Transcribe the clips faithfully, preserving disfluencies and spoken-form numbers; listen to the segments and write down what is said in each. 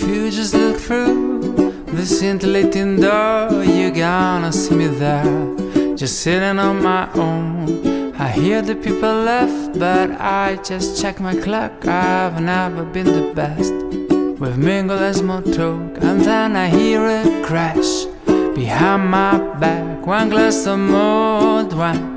If you just look through the scintillating door, you're gonna see me there, just sitting on my own. I hear the people laugh, but I just check my clock. I've never been the best with mingle and small talk. And then I hear a crash behind my back. One glass of mulled wine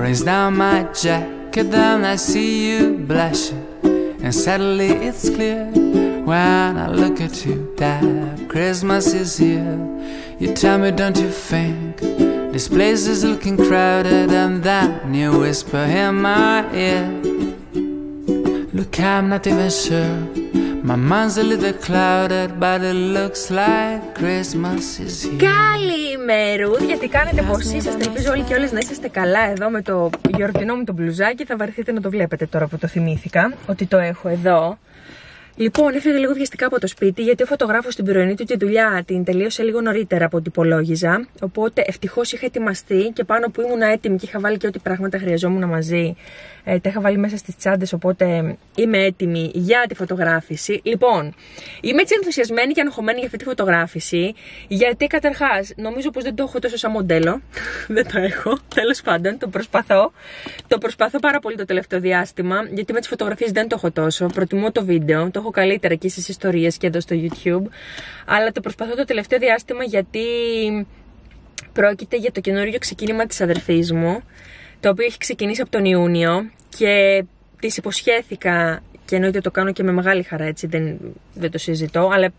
rains down my jacket. Then I see you blushing, and suddenly it's clear when I look at you that Christmas is here. You tell me, don't you think this place is looking crowded? And then you whisper in my ear, look, I'm not even sure, my mind's a little clouded, but it looks like Christmas is here. Καλημερούδια, τι κάνετε, πώς είσαστε? Ελπίζω όλοι και όλες να είσαστε καλά. Εδώ με το γιορτινό μου το μπλουζάκι, θα βαρεθείτε να το βλέπετε τώρα που το θυμήθηκα ότι το έχω εδώ. Λοιπόν, έφυγα λίγο βιαστικά από το σπίτι, γιατί ο φωτογράφος στην Πυρωενή του τη δουλειά την τελείωσε λίγο νωρίτερα από ό,τι υπολόγιζα. Οπότε ευτυχώς είχα ετοιμαστεί και πάνω που ήμουν έτοιμη και είχα βάλει και ό,τι πράγματα χρειαζόμουν μαζί, ε, τα είχα βάλει μέσα στις τσάντες. Οπότε είμαι έτοιμη για τη φωτογράφηση. Λοιπόν, είμαι έτσι ενθουσιασμένη και ανοχωμένη για αυτή τη φωτογράφηση, γιατί καταρχάς νομίζω πως δεν το έχω τόσο σαν μοντέλο. Δεν το έχω. Τέλος πάντων, το προσπαθώ. Το προσπαθώ πάρα πολύ το τελευταίο διάστημα, γιατί με τις φωτογραφίες δεν το έχω τόσο. Προτιμώ το βίντεο. Το καλύτερα και στις ιστορίες και εδώ στο YouTube, αλλά το προσπαθώ το τελευταίο διάστημα, γιατί πρόκειται για το καινούριο ξεκίνημα της αδερφής μου, το οποίο έχει ξεκινήσει από τον Ιούνιο, και της υποσχέθηκα, και εννοείται το κάνω και με μεγάλη χαρά, έτσι δεν, δεν το συζητώ, αλλά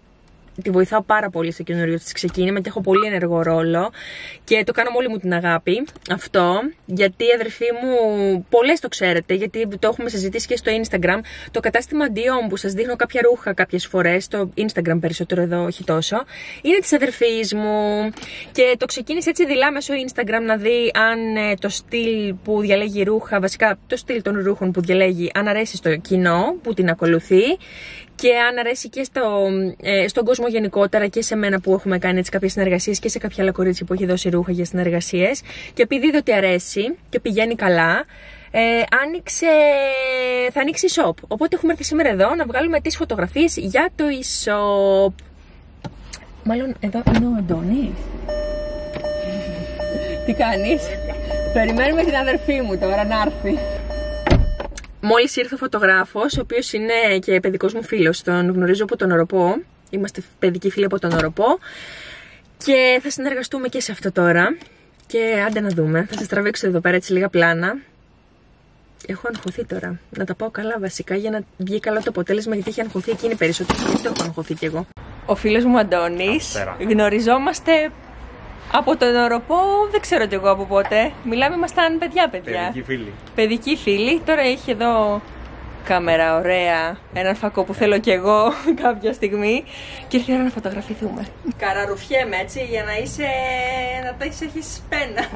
τη βοηθάω πάρα πολύ στο καινούριο της ξεκίνημα και έχω πολύ ενεργό ρόλο και το κάνω με όλη μου την αγάπη αυτό, γιατί η αδερφή μου, πολλές το ξέρετε γιατί το έχουμε συζητήσει και στο Instagram, το κατάστημα Dyom που σας δείχνω κάποια ρούχα κάποιες φορές, στο Instagram περισσότερο, εδώ όχι τόσο, είναι της αδερφής μου και το ξεκίνησε έτσι δειλά μέσω Instagram, να δει αν το στυλ που διαλέγει ρούχα, βασικά το στυλ των ρούχων που διαλέγει, αν αρέσει στο κοινό που την ακολουθεί και αν αρέσει και στο, ε, στον κόσμο γενικότερα και σε μένα που έχουμε κάνει έτσι κάποιες συνεργασίες και σε κάποια άλλα κορίτσια που έχει δώσει ρούχα για συνεργασίες, και επειδή είδε ότι αρέσει και πηγαίνει καλά, ε, άνοιξε, θα ανοίξει e-shop. Οπότε έχουμε έρθει σήμερα εδώ να βγάλουμε τις φωτογραφίες για το e-shop. Μάλλον εδώ είναι ο Αντώνης. Τι κάνεις? Περιμένουμε την αδερφή μου τώρα να έρθει. Μόλις ήρθε ο φωτογράφος, ο οποίος είναι και παιδικός μου φίλος, τον γνωρίζω από τον Οропό. Είμαστε παιδικοί φίλοι από τον Οропό και θα συνεργαστούμε και σε αυτό τώρα. Και άντε να δούμε, θα σας τραβήξω εδώ πέρα έτσι λίγα πλάνα. Έχω αγχωθεί τώρα, να τα πάω καλά βασικά για να βγει καλά το αποτέλεσμα, γιατί έχει αγχωθεί εκείνη περισσότερο και το έχω αγχωθεί κι εγώ. Ο φίλος μου Αντώνης, γνωριζόμαστε από τον Οропό, δεν ξέρω κι εγώ από πότε. Μιλάμε, ήμασταν παιδιά παιδιά. Παιδικοί φίλοι. Παιδικοί φίλοι, τώρα έχει εδώ κάμερα, ωραία, έναν φακό που θέλω κι εγώ κάποια στιγμή, και ήρθε η ώρα να φωτογραφηθούμε. Καραρουφιέμαι έτσι για να είσαι, να τα έχεις, έχεις πένα.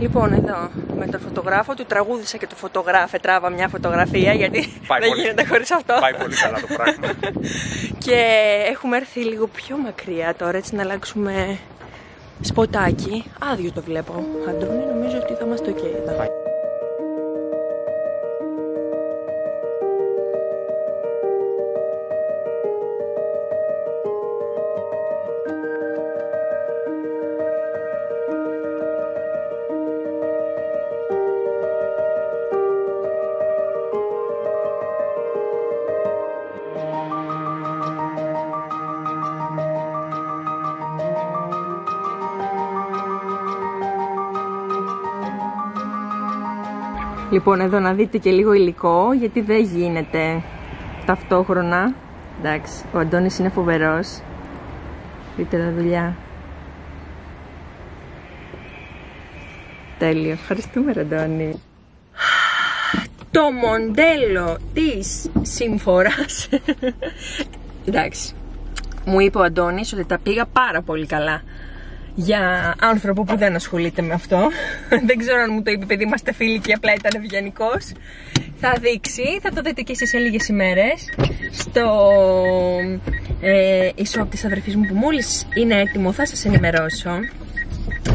Λοιπόν, εδώ με τον φωτογράφο, του τραγούδισα και του φωτογράφε, τράβα μια φωτογραφία, γιατί δεν γίνεται χωρίς αυτό. Πάει πολύ καλά το πράγμα. Και έχουμε έρθει λίγο πιο μακριά τώρα, έτσι να αλλάξουμε σποτάκι. Άδειο το βλέπω, Αντώνη, νομίζω ότι θα είμαστε ok εδώ. Λοιπόν, εδώ να δείτε και λίγο υλικό, γιατί δεν γίνεται ταυτόχρονα. Εντάξει, ο Αντώνης είναι φοβερός. Δείτε τα δουλειά. Τέλειο, ευχαριστούμε ρε Αντώνη. Το μοντέλο της συμφοράς. Εντάξει, μου είπε ο Αντώνης ότι τα πήγα πάρα πολύ καλά για άνθρωπο που δεν ασχολείται με αυτό. Δεν ξέρω αν μου το είπε, επειδή είμαστε φίλοι και απλά ήταν ευγενικός. θα δείξει, θα το δείτε και εσείς σε λίγες ημέρες στο ε, e-shop της αδερφής μου που μόλις είναι έτοιμο, θα σας ενημερώσω.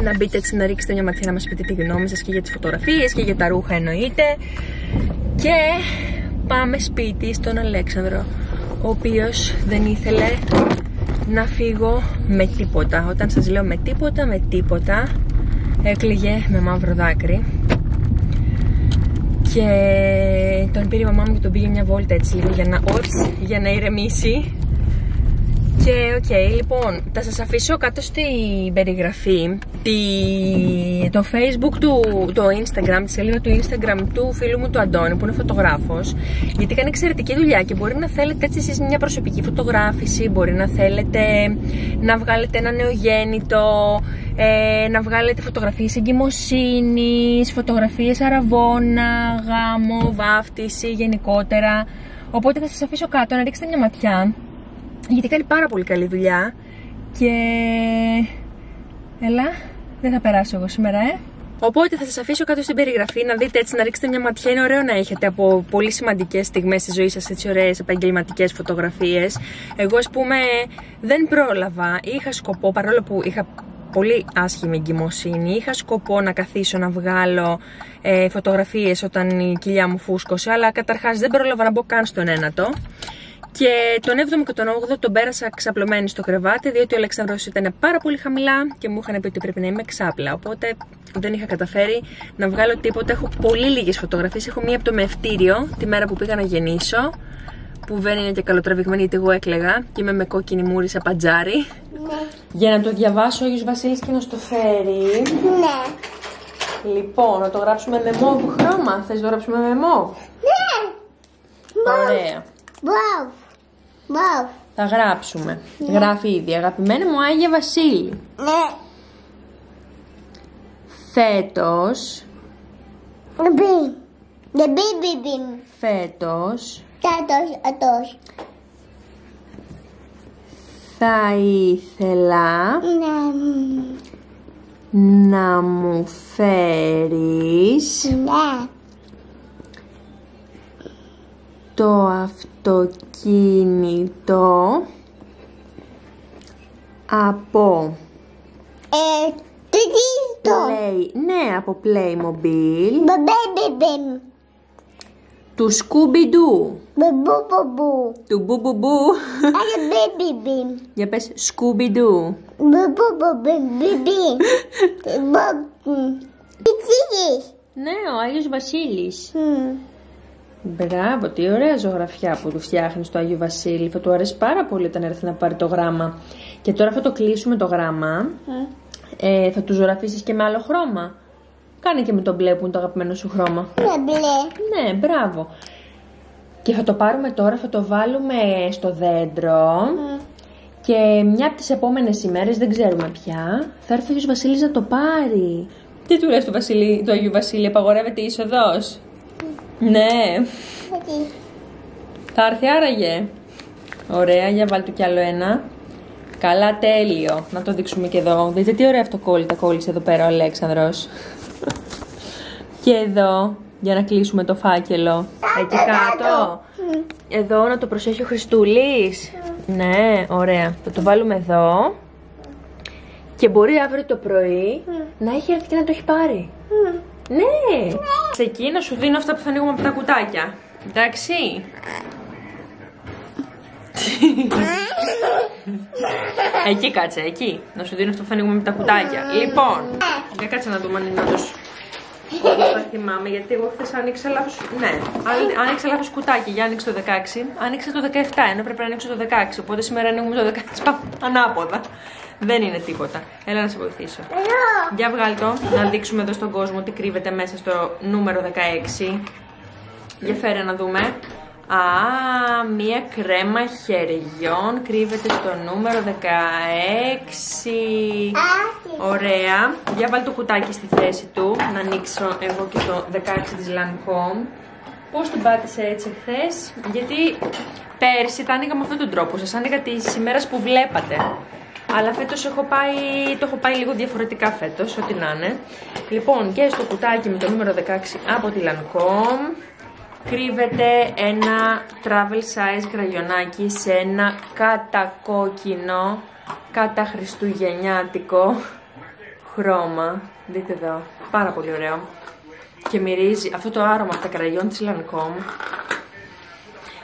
Να μπείτε έτσι, να ρίξετε μια ματιά, να μας πείτε τη γνώμη σας και για τις φωτογραφίες και για τα ρούχα εννοείται. Και πάμε σπίτι στον Αλέξανδρο, ο οποίος δεν ήθελε να φύγω με τίποτα. Όταν σας λέω με τίποτα, με τίποτα, έκλαιγε με μαύρο δάκρυ. Και τον πήρε η μαμά μου και τον πήγε μια βόλτα έτσι λίγο για να, οψ, για να ηρεμήσει. Και οκ, okay, λοιπόν, θα σας αφήσω κάτω στην περιγραφή τη, το facebook του, το instagram, τη σελίδα του instagram του φίλου μου του Αντώνη που είναι φωτογράφος, γιατί κάνει εξαιρετική δουλειά και μπορεί να θέλετε έτσι εσείς μια προσωπική φωτογράφηση, μπορεί να θέλετε να βγάλετε ένα νεογέννητο, ε, να βγάλετε φωτογραφίες εγκυμοσύνης, φωτογραφίες αραβώνα, γάμο, βάφτιση γενικότερα, οπότε θα σας αφήσω κάτω να ρίξετε μια ματιά. Γιατί κάνει πάρα πολύ καλή δουλειά. Και... έλα, δεν θα περάσω εγώ σήμερα, ε. Οπότε θα σας αφήσω κάτω στην περιγραφή να δείτε έτσι, να ρίξετε μια ματιά. Είναι ωραίο να έχετε από πολύ σημαντικές στιγμές στη ζωή σας έτσι ωραίες επαγγελματικές φωτογραφίες. Εγώ, ας πούμε, δεν πρόλαβα. Είχα σκοπό, παρόλο που είχα πολύ άσχημη εγκυμοσύνη, είχα σκοπό να καθίσω να βγάλω ε, φωτογραφίες όταν η κοιλιά μου φούσκωσε. Αλλά καταρχάς δεν πρόλαβα να μπω καν στον ένατο. Και τον έβδομο και τον όγδοο τον πέρασα ξαπλωμένη στο κρεβάτι, διότι ο Αλεξανδρός ήταν πάρα πολύ χαμηλά και μου είχαν πει ότι πρέπει να είμαι ξάπλα. Οπότε δεν είχα καταφέρει να βγάλω τίποτα. Έχω πολύ λίγες φωτογραφίες. Έχω μία από το μευτήριο τη μέρα που πήγα να γεννήσω, που δεν είναι και καλοτραβηγμένη γιατί εγώ έκλαιγα και είμαι με κόκκινη μούρη σαν παντζάρι. Ναι. Για να το διαβάσω ο Άγιος Βασίλης και να στο φέρει. Ναι. Λοιπόν, να το γράψουμε με μόβ χρώμα. Θες να το γράψουμε με μόβ? Ναι. Ωραία. Wow. Θα γράψουμε. Yeah. Γράφει ήδη. Αγαπημένη μου Άγια Βασίλη. Yeah. Φέτος. The baby. Φέτος. Φέτος. Θα ήθελα yeah. να μου φέρεις yeah. το αυτοκίνητο από ε, Play, ναι, από Playmobil του Scooby Doo, του Μπουμπουμπού. Για πες Scooby Doo. Ναι, ο Άγιος Βασίλης. Μπράβο, τι ωραία ζωγραφιά που του φτιάχνεις στο Άγιο Βασίλη. Θα του αρέσει πάρα πολύ όταν έρθει να πάρει το γράμμα. Και τώρα θα το κλείσουμε το γράμμα. Mm. Ε, θα του ζωγραφίσεις και με άλλο χρώμα. Κάνε και με το μπλε που είναι το αγαπημένο σου χρώμα. Ναι, μπλε. Ναι, μπράβο. Και θα το πάρουμε τώρα, θα το βάλουμε στο δέντρο. Mm. Και μια από τις επόμενες ημέρες, δεν ξέρουμε πια, θα έρθει ο Άγιος Βασίλης να το πάρει. Τι του λες το, Βασίλη, το Άγιο Βασίλη, απαγορεύεται η είσοδος? Ναι. Okay. Θα έρθει άραγε. Ωραία, για βάλτε κι άλλο ένα. Καλά, τέλειο. Να το δείξουμε και εδώ. Δείτε τι ωραία αυτοκόλλητα κόλλησε εδώ πέρα ο Αλέξανδρος. Και εδώ, για να κλείσουμε το φάκελο. Εκεί κάτω. Εδώ να το προσέχει ο Χριστούλης. Ναι, ωραία. Θα το βάλουμε εδώ. Και μπορεί αύριο το πρωί να έχει έρθει και να το έχει πάρει. Ναι! Σε εκεί να σου δίνω αυτά που θα ανοίγουμε από τα κουτάκια. Εντάξει? Εκεί κάτσε, εκεί. Να σου δίνω αυτό που θα ανοίγουμε από τα κουτάκια. Λοιπόν, για κάτσε να δούμε αν είναι όντως. Θα θυμάμαι, γιατί εγώ χθες άνοιξα λάθος. Ναι, άνοιξα λάθος κουτάκι. Για άνοιξε το δεκαέξι. Άνοιξε το δεκαεπτά, ενώ πρέπει να ανοίξω το δεκαέξι. Οπότε σήμερα ανοίγουμε το δεκαέξι. Πάμε ανάποδα. Δεν είναι τίποτα. Έλα να σε βοηθήσω. Για βγάλ' το, να δείξουμε εδώ στον κόσμο τι κρύβεται μέσα στο νούμερο δεκαέξι. Για φέρε να δούμε. Α, μία κρέμα χεριών κρύβεται στο νούμερο δεκαέξι. Ωραία. Για βάλ' το κουτάκι στη θέση του. Να ανοίξω εγώ και το δεκαέξι της Lancome. Πώς την πάτησε έτσι χθες? Γιατί πέρσι τα άνοιγα με αυτόν τον τρόπο. Σας άνοιγα τις ημέρες που βλέπατε. Αλλά φέτος έχω πάει, το έχω πάει λίγο διαφορετικά φέτος, ό,τι να είναι. Λοιπόν, και στο κουτάκι με το νούμερο δεκαέξι από τη Lancome. κρύβεται ένα travel size κραγιονάκι σε ένα κατακόκκινο, καταχριστουγεννιάτικο χρώμα. Δείτε εδώ, πάρα πολύ ωραίο. Και μυρίζει αυτό το άρωμα από τα κραγιόν της Lancome.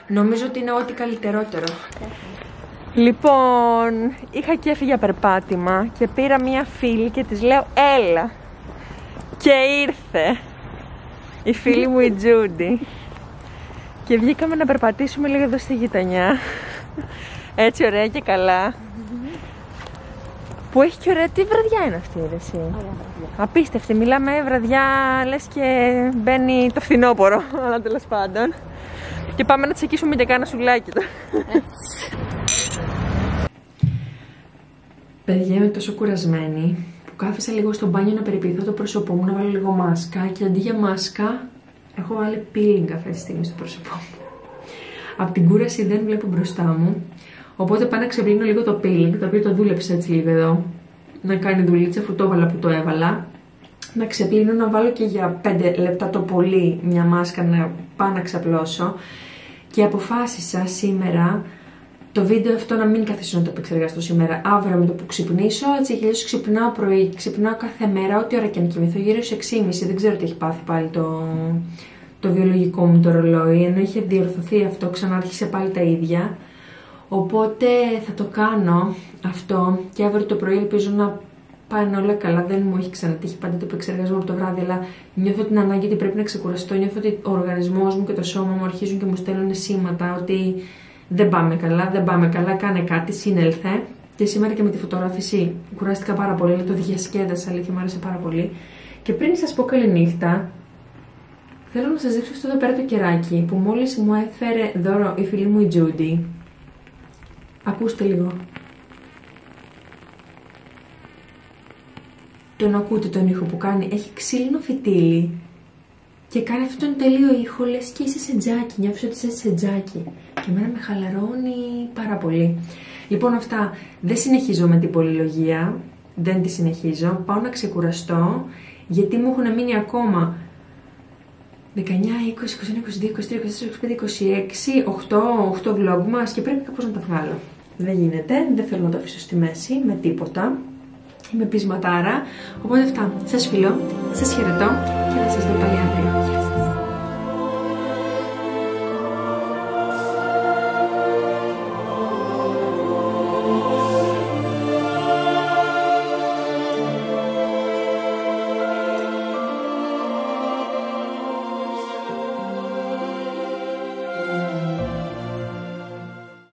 Νομίζω ότι είναι ό,τι καλύτερότερο. Λοιπόν, είχα και έφυγε για περπάτημα και πήρα μία φίλη και της λέω έλα. Και ήρθε η φίλη μου η Τζούντι. Και βγήκαμε να περπατήσουμε λίγο εδώ στη γειτονιά. Έτσι ωραία και καλά. Που έχει και ωραία, τι βραδιά είναι αυτή η είδηση. Απίστευτη, μιλάμε βραδιά, λες και μπαίνει το φθινόπωρο, αλλά τέλος πάντων. Και πάμε να τσεκίσουμε και κάνα σουλάκι τώρα. Παιδιά, είμαι τόσο κουρασμένη που κάθισα λίγο στο μπάνιο να περιποιηθώ το πρόσωπό μου, να βάλω λίγο μάσκα και αντί για μάσκα έχω βάλει peeling αυτή τη στιγμή στο πρόσωπό μου. Απ' την κούραση δεν βλέπω μπροστά μου, οπότε πάω να ξεβλύνω λίγο το peeling, το οποίο το δούλεψε έτσι λίγο εδώ, να κάνει δουλίτσα, αφού το έβαλα που το έβαλα. Να ξεπλύνω, να βάλω και για πέντε λεπτά το πολύ μια μάσκα, να πάω να ξαπλώσω. Και αποφάσισα σήμερα το βίντεο αυτό να μην καθίσω να το επεξεργαστώ σήμερα. Αύριο με το που ξυπνήσω, έτσι χιλιάζω, ξυπνάω πρωί, ξυπνάω κάθε μέρα, ό,τι ώρα και αν κοιμηθώ, γύρω στις έξι και μισή. Δεν ξέρω τι έχει πάθει πάλι το, το βιολογικό μου το ρολόι. Ενώ είχε διορθωθεί αυτό, ξανάρχισε πάλι τα ίδια. Οπότε θα το κάνω αυτό και αύριο το πρωί ελπίζω να πάνε όλα καλά. Δεν μου έχει ξανατύχει πάντα το επεξεργασμό από το βράδυ, αλλά νιώθω την ανάγκη ότι πρέπει να ξεκουραστώ. Νιώθω ότι ο οργανισμός μου και το σώμα μου αρχίζουν και μου στέλνουν σήματα ότι δεν πάμε καλά, δεν πάμε καλά, κάνε κάτι, συνέλθε. Και σήμερα και με τη φωτογράφηση κουράστηκα πάρα πολύ, αλλά το διασκέδασα, λέει, και μου άρεσε πάρα πολύ. Και πριν σας πω καληνύχτα, θέλω να σας δείξω αυτό εδώ πέρα το κεράκι που μόλις μου έφερε δώρο η φίλη μου η Τζούντι. Ακούστε λίγο. Τον ακούτε τον ήχο που κάνει, έχει ξύλινο φυτίλι και κάνει αυτόν τον τελείω ήχο, λες και είσαι σε τζάκι, νιώθεις ότι είσαι σε τζάκι και εμένα με χαλαρώνει πάρα πολύ. Λοιπόν, αυτά, δεν συνεχίζω με την πολυλογία, δεν τη συνεχίζω, πάω να ξεκουραστώ γιατί μου έχουν μείνει ακόμα δεκαεννιά, είκοσι, είκοσι ένα, είκοσι δύο, είκοσι τρία, είκοσι τέσσερα, είκοσι πέντε, είκοσι έξι, οκτώ, οκτώ vlog μας και πρέπει κάπως να τα βγάλω. Δεν γίνεται, δεν θέλω να το αφήσω στη μέση με τίποτα. Είμαι πεισματάρα, οπότε αυτά, σας φιλώ, σας χαιρετώ και θα σας δω πάλι αύριο.